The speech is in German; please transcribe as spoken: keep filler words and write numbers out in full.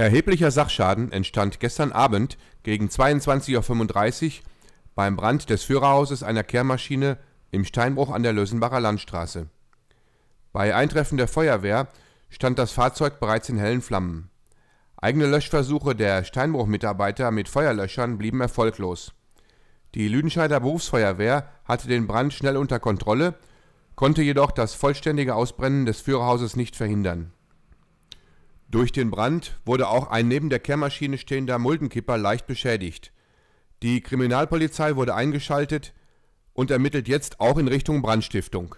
Erheblicher Sachschaden entstand gestern Abend gegen zweiundzwanzig Uhr fünfunddreißig beim Brand des Führerhauses einer Kehrmaschine im Steinbruch an der Lösenbacher Landstraße. Bei Eintreffen der Feuerwehr stand das Fahrzeug bereits in hellen Flammen. Eigene Löschversuche der Steinbruch-Mitarbeiter mit Feuerlöschern blieben erfolglos. Die Lüdenscheider Berufsfeuerwehr hatte den Brand schnell unter Kontrolle, konnte jedoch das vollständige Ausbrennen des Führerhauses nicht verhindern. Durch den Brand wurde auch ein neben der Kehrmaschine stehender Muldenkipper leicht beschädigt. Die Kriminalpolizei wurde eingeschaltet und ermittelt jetzt auch in Richtung Brandstiftung.